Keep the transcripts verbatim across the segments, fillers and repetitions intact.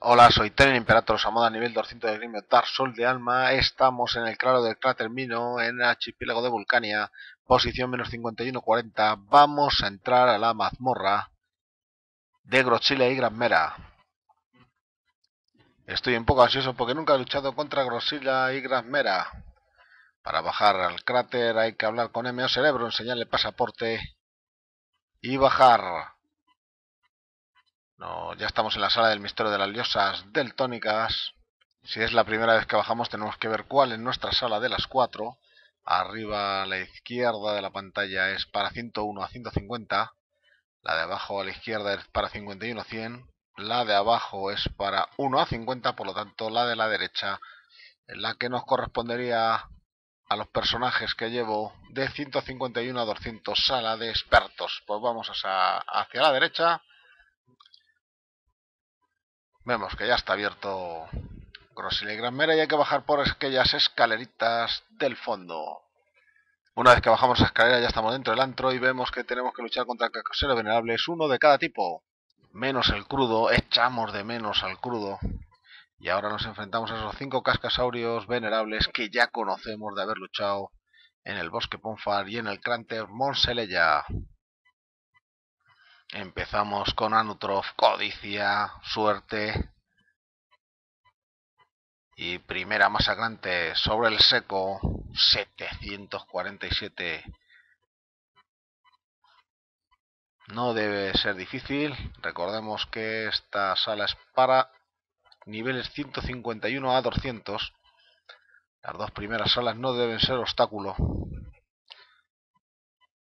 Hola, soy Tenen Imperator Samoda, nivel doscientos de Grimio Tarsol de Alma. Estamos en el Claro del Cráter Mino, en el archipiélago de Vulcania, posición menos cincuenta y uno cuarenta. Vamos a entrar a la mazmorra de Grozilla y Grasmera. Estoy un poco ansioso porque nunca he luchado contra Grozilla y Grasmera. Para bajar al cráter hay que hablar con M O. Cerebro, enseñarle pasaporte y bajar. No, ya estamos en la sala del misterio de las diosas deltónicas. Si es la primera vez que bajamos, tenemos que ver cuál es nuestra sala de las cuatro. Arriba a la izquierda de la pantalla es para ciento uno a ciento cincuenta. La de abajo a la izquierda es para cincuenta y uno a cien. La de abajo es para uno a cincuenta, por lo tanto la de la derecha es la que nos correspondería a los personajes que llevo, de ciento cincuenta y uno a doscientos, sala de expertos. Pues vamos hacia, hacia la derecha. Vemos que ya está abierto Grozilla y Grasmera y hay que bajar por aquellas escaleritas del fondo. Una vez que bajamos la escalera ya estamos dentro del antro y vemos que tenemos que luchar contra Cascasaurio Venerable. Es uno de cada tipo, menos el crudo. Echamos de menos al crudo. Y ahora nos enfrentamos a esos cinco Cascasaurios Venerables que ya conocemos de haber luchado en el Bosque Ponfar y en el cráter Monseleya. Empezamos con Anutrof, Codicia, Suerte y primera masacrante sobre el seco, setecientos cuarenta y siete. No debe ser difícil, recordemos que esta sala es para niveles ciento cincuenta y uno a doscientos. Las dos primeras salas no deben ser obstáculo.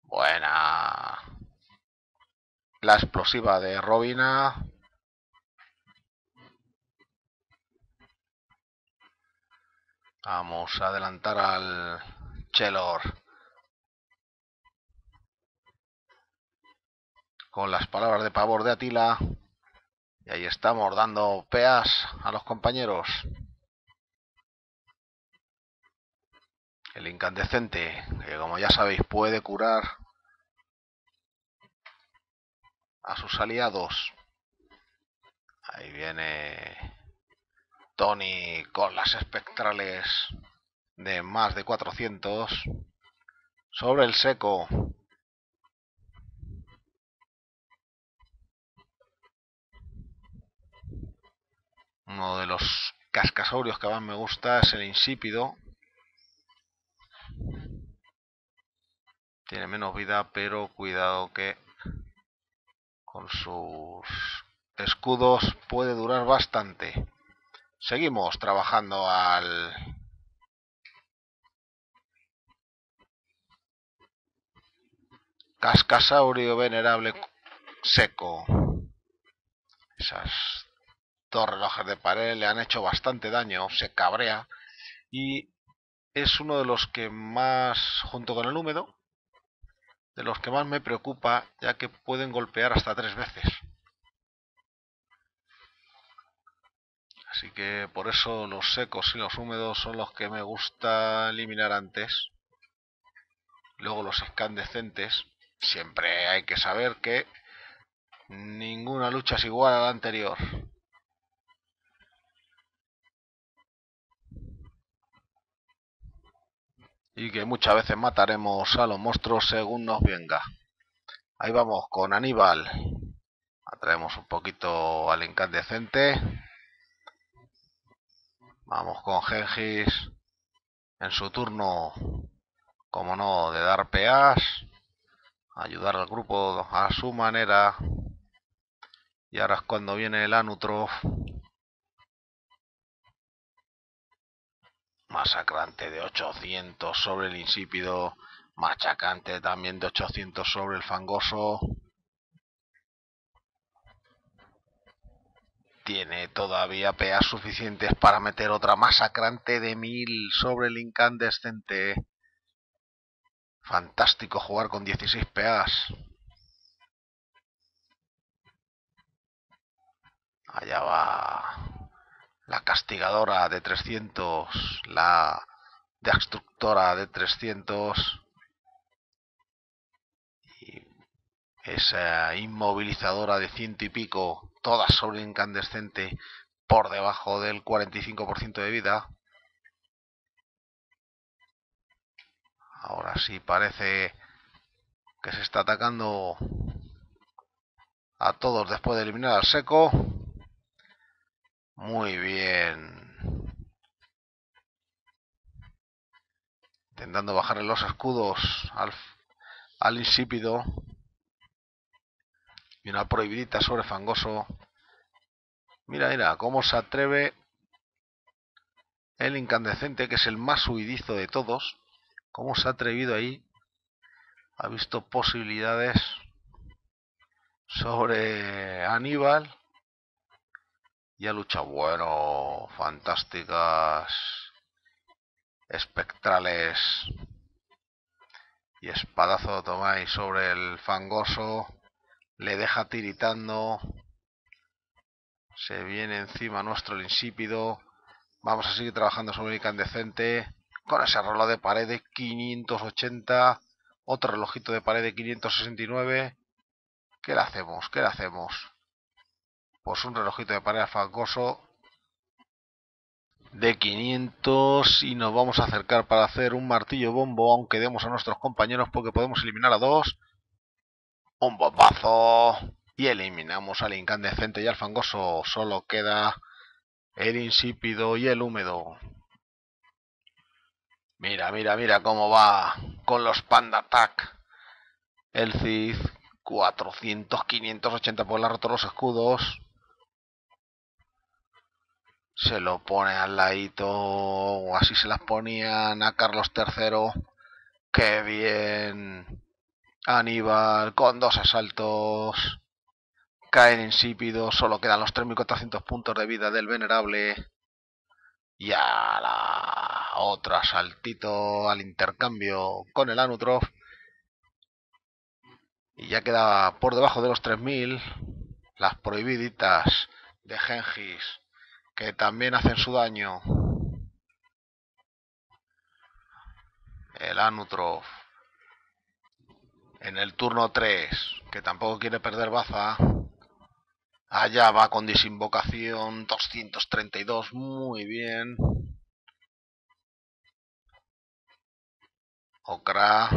Buena. La explosiva de Robina. Vamos a adelantar al Chelor con las palabras de pavor de Atila. Y ahí estamos dando peas a los compañeros. El incandescente, que como ya sabéis puede curar a sus aliados. Ahí viene Tony con las espectrales de más de cuatrocientos. Sobre el seco. Uno de los cascasaurios que más me gusta es el insípido. Tiene menos vida, pero cuidado que con sus escudos puede durar bastante. Seguimos trabajando al Cascasaurio Venerable seco. Esas dos relojes de pared le han hecho bastante daño, se cabrea y es uno de los que más, junto con el húmedo, de los que más me preocupa, ya que pueden golpear hasta tres veces. Así que por eso los secos y los húmedos son los que me gusta eliminar antes. Luego los incandescentes. Siempre hay que saber que ninguna lucha es igual a la anterior. Y que muchas veces mataremos a los monstruos según nos venga. Ahí vamos con Aníbal. Atraemos un poquito al incandescente. Vamos con Gengis. En su turno, como no, de dar peas. Ayudar al grupo a su manera. Y ahora es cuando viene el Anutrof. Masacrante de ochocientos sobre el insípido, machacante también de ochocientos sobre el fangoso. Tiene todavía peas suficientes para meter otra masacrante de mil sobre el incandescente. Fantástico jugar con dieciséis peas. Allá va la castigadora de trescientos, la destructora de trescientos y esa inmovilizadora de ciento y pico, todas sobre incandescente. por debajo del cuarenta y cinco por ciento de vida. Ahora sí parece que se está atacando a todos después de eliminar al seco. Muy bien. Intentando bajarle los escudos al, al insípido. Y una prohibidita sobre Fangoso. Mira, mira, cómo se atreve el incandescente, que es el más huidizo de todos. Cómo se ha atrevido ahí. Ha visto posibilidades sobre Aníbal. Y ha luchado. Bueno, fantásticas espectrales. Y espadazo tomáis sobre el Fangoso. Le deja tiritando. Se viene encima nuestro el insípido. Vamos a seguir trabajando sobre el incandescente. Con ese reloj de pared de quinientos ochenta. Otro relojito de pared de quinientos sesenta y nueve. ¿Qué le hacemos? ¿Qué le hacemos? Pues un relojito de pared fangoso de quinientos. Y nos vamos a acercar para hacer un martillo bombo. Aunque demos a nuestros compañeros porque podemos eliminar a dos. Un bombazo. Y eliminamos al incandescente y al fangoso. Solo queda el insípido y el húmedo. Mira, mira, mira cómo va con los Panda Attack. El Cid. cuatrocientos, quinientos ochenta por la roto los escudos. Se lo pone al ladito. Así se las ponían a Carlos tercero. ¡Qué bien! Aníbal con dos asaltos. Caen insípido. Solo quedan los tres mil cuatrocientos puntos de vida del venerable. Y a la otra saltito al intercambio con el Anutrof. Y ya queda por debajo de los tres mil. Las prohibiditas de Gengis, que también hacen su daño. El Anutrof en el turno tres, que tampoco quiere perder baza. Allá va con desinvocación, doscientos treinta y dos, muy bien. Okra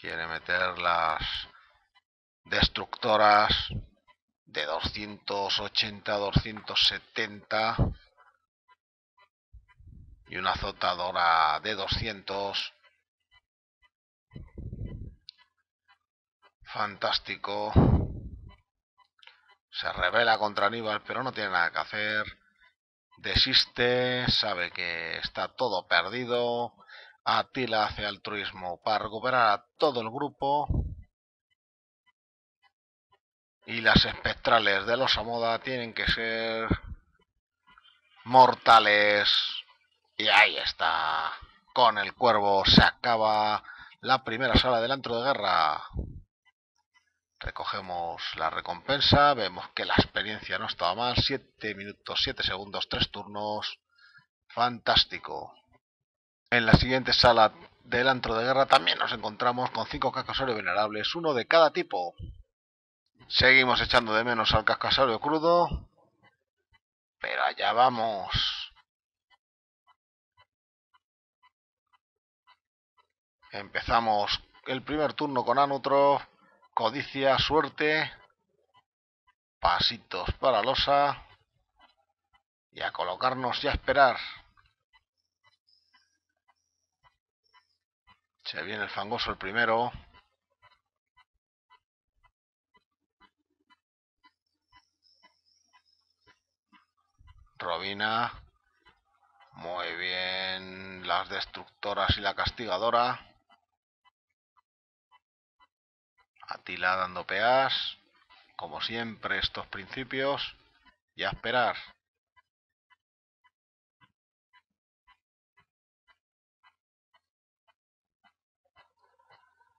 quiere meter las destructoras de doscientos ochenta, doscientos setenta. Y una azotadora de doscientos. Fantástico. Se revela contra Aníbal, pero no tiene nada que hacer. Desiste, sabe que está todo perdido. Atila hace altruismo para recuperar a todo el grupo. Y las espectrales de los Osamoda tienen que ser mortales. Y ahí está. Con el cuervo se acaba la primera sala del antro de guerra. Recogemos la recompensa, vemos que la experiencia no estaba mal, siete minutos, siete segundos, tres turnos, fantástico. En la siguiente sala del antro de guerra también nos encontramos con cinco cascasaurio venerables, uno de cada tipo. Seguimos echando de menos al cascasaurio crudo, pero allá vamos. Empezamos el primer turno con Anutrof. Codicia, suerte, pasitos para losa y a colocarnos y a esperar. Se viene el fangoso el primero. Robina, muy bien, las destructoras y la castigadora. Atila dando peas, como siempre estos principios, y a esperar.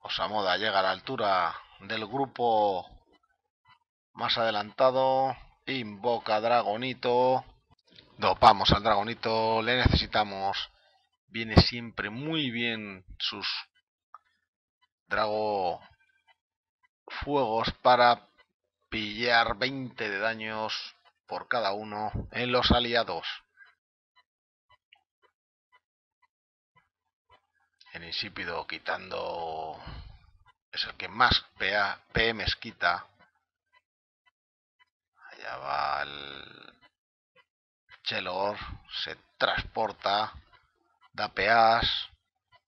Osamoda llega a la altura del grupo más adelantado, invoca Dragonito, dopamos al Dragonito, le necesitamos, viene siempre muy bien sus drago... fuegos para pillar veinte de daños por cada uno en los aliados. El insípido quitando es el que más P Ms quita. Allá va el Chelor, se transporta, da P As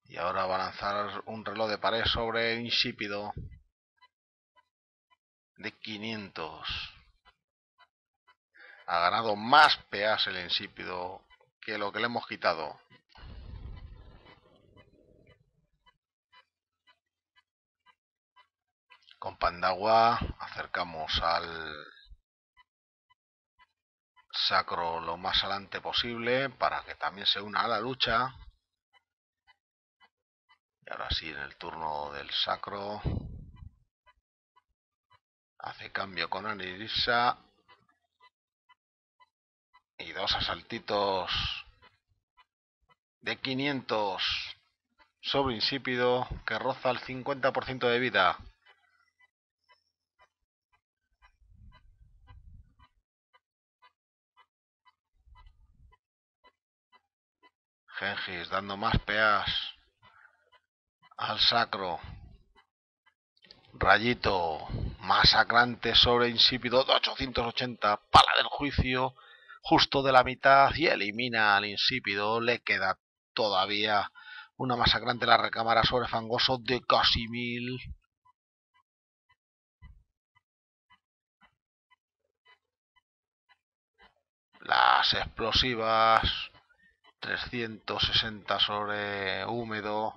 y ahora va a lanzar un reloj de pared sobre el insípido de quinientos. Ha ganado más P As el insípido que lo que le hemos quitado. Con Pandagua acercamos al Sacro lo más adelante posible para que también se una a la lucha. Y ahora sí, en el turno del Sacro hace cambio con Anirisa y dos asaltitos de quinientos sobre insípido que roza el cincuenta por ciento de vida. Gengis dando más P As al Sacro. Rayito masacrante sobre insípido de ochocientos ochenta. Pala del juicio justo de la mitad y elimina al insípido. Le queda todavía una masacrante en la recámara sobre fangoso de casi mil. Las explosivas trescientos sesenta sobre húmedo,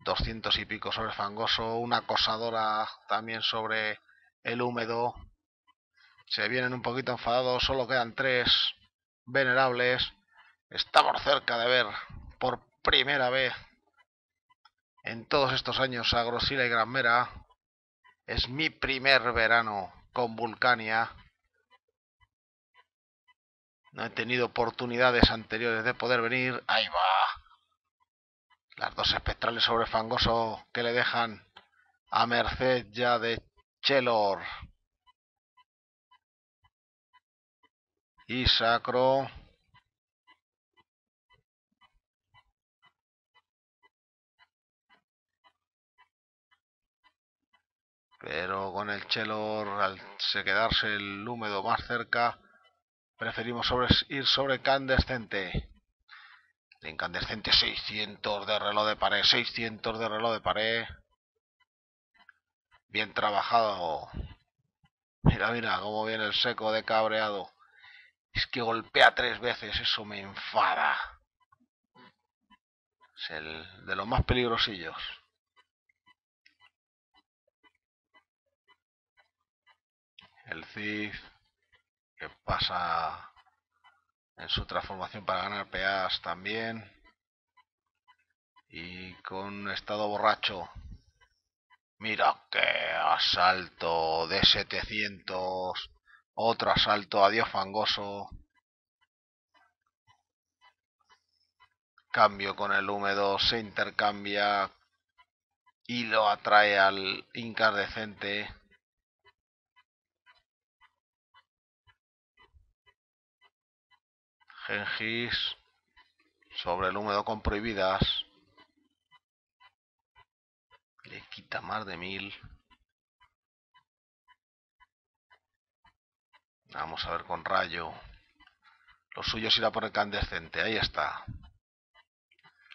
doscientos y pico sobre fangoso, una acosadora también sobre el húmedo. Se vienen un poquito enfadados, solo quedan tres venerables. Estamos cerca de ver por primera vez en todos estos años a Grozilla y Grasmera. Es mi primer verano con Vulcania. No he tenido oportunidades anteriores de poder venir. Ahí va. Las dos espectrales sobre fangoso que le dejan a merced ya de Chelor. Y Sacro. Pero con el Chelor, al se quedarse el húmedo más cerca, preferimos sobre, ir sobre incandescente. El incandescente seiscientos de reloj de pared. seiscientos de reloj de pared. Bien trabajado. Mira, mira cómo viene el seco de cabreado. Es que golpea tres veces. Eso me enfada. Es el de los más peligrosillos. El Cid, que pasa en su transformación para ganar P As también. Y con estado borracho. Mira qué asalto de setecientos. Otro asalto. Adiós fangoso. Cambio con el húmedo. Se intercambia. Y lo atrae al incandescente. Gengis sobre el húmedo con prohibidas. Le quita más de mil. Vamos a ver con rayo. Lo suyo es ir a por el candescente. Ahí está.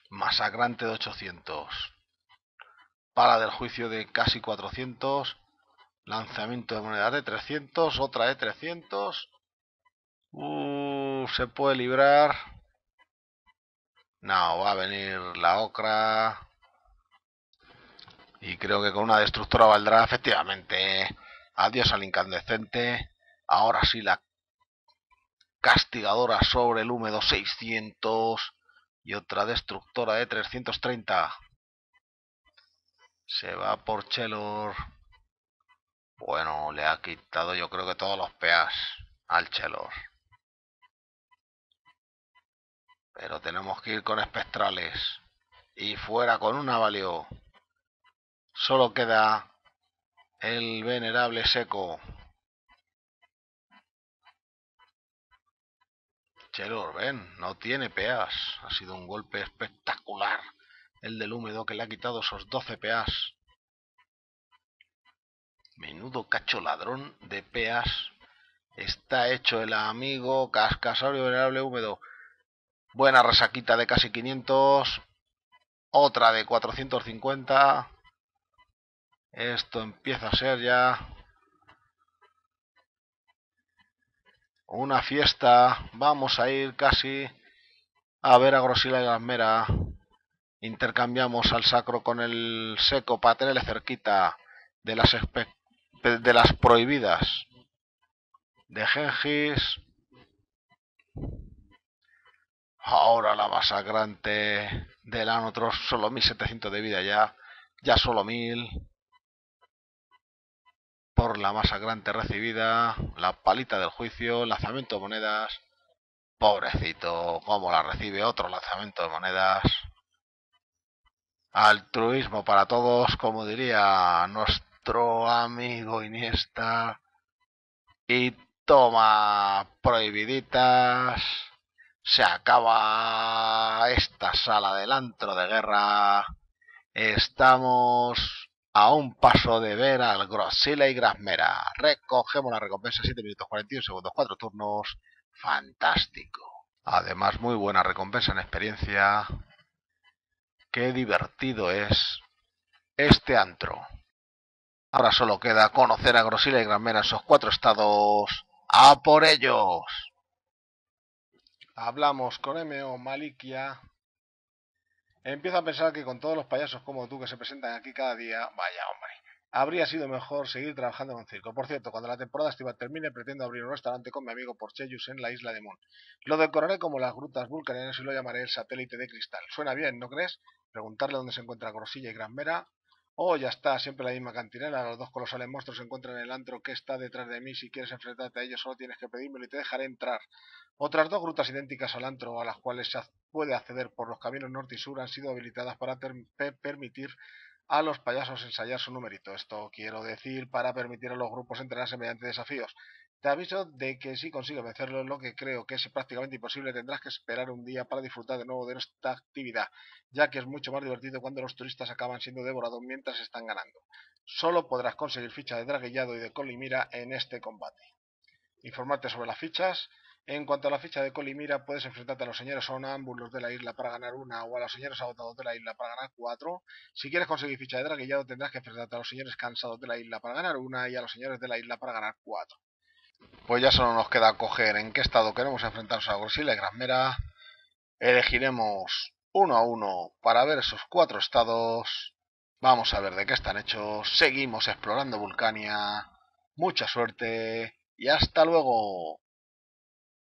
Masacrante de ochocientos. Pala del juicio de casi cuatrocientos. Lanzamiento de moneda de trescientos. Otra de trescientos. Uh, se puede librar. No, va a venir la ocra. Y creo que con una destructora valdrá, efectivamente. Adiós al incandescente. Ahora sí la castigadora sobre el húmedo seiscientos. Y otra destructora de trescientos treinta. Se va por Chelor. Bueno, le ha quitado yo creo que todos los P As al Chelor. Pero tenemos que ir con espectrales. Y fuera con una valió. Solo queda el venerable seco. Chelor, ven, no tiene P As. Ha sido un golpe espectacular el del húmedo que le ha quitado esos doce P As. Menudo cacho ladrón de P As. Está hecho el amigo Cascasaurio Venerable húmedo. Buena resaquita de casi quinientos. Otra de cuatrocientos cincuenta. Esto empieza a ser ya una fiesta. Vamos a ir casi a ver a Grosila y Grasmera. Intercambiamos al Sacro con el Seco para tenerle cerquita de las, de las prohibidas. De Gengis. Ahora la masacrante del Anutrof. Solo mil setecientos de vida ya. Ya solo mil. Por la masacrante recibida, la palita del juicio, lanzamiento de monedas. Pobrecito, como la recibe, otro lanzamiento de monedas. Altruismo para todos, como diría nuestro amigo Iniesta. Y toma, prohibiditas. Se acaba esta sala del antro de guerra. Estamos a un paso de ver al Grozilla y Grasmera. Recogemos la recompensa, siete minutos cuarenta y un segundos, cuatro turnos. Fantástico. Además, muy buena recompensa en experiencia. Qué divertido es este antro. Ahora solo queda conocer a Grozilla y Grasmera en esos cuatro estados. ¡A por ellos! Hablamos con M O. Malikia. Empiezo a pensar que con todos los payasos como tú que se presentan aquí cada día, vaya hombre, habría sido mejor seguir trabajando en un circo. Por cierto, cuando la temporada estival termine, pretendo abrir un restaurante con mi amigo Porcheyus en la isla de Moon. Lo decoraré como las grutas vulcanianas y lo llamaré el satélite de cristal. Suena bien, ¿no crees? Preguntarle dónde se encuentra Grosilla y Grasmera. Oh, ya está, siempre la misma cantinela. Los dos colosales monstruos se encuentran en el antro que está detrás de mí. Si quieres enfrentarte a ellos, solo tienes que pedírmelo y te dejaré entrar. Otras dos grutas idénticas al antro, a las cuales se puede acceder por los caminos norte y sur, han sido habilitadas para permitir a los payasos ensayar su numerito. Esto quiero decir, para permitir a los grupos entrenarse mediante desafíos. Te aviso de que si consigues vencerlo, lo que creo que es prácticamente imposible, tendrás que esperar un día para disfrutar de nuevo de esta actividad, ya que es mucho más divertido cuando los turistas acaban siendo devorados mientras están ganando. Solo podrás conseguir fichas de draguillado y de colimira en este combate. Informarte sobre las fichas. En cuanto a la ficha de Colimira, puedes enfrentarte a los señores sonámbulos de la isla para ganar una o a los señores agotados de la isla para ganar cuatro. Si quieres conseguir ficha de draguillado, tendrás que enfrentarte a los señores cansados de la isla para ganar una y a los señores de la isla para ganar cuatro. Pues ya solo nos queda coger en qué estado queremos enfrentarnos a Grosilla y Grasmera. Elegiremos uno a uno para ver esos cuatro estados. Vamos a ver de qué están hechos. Seguimos explorando Vulcania. Mucha suerte y hasta luego.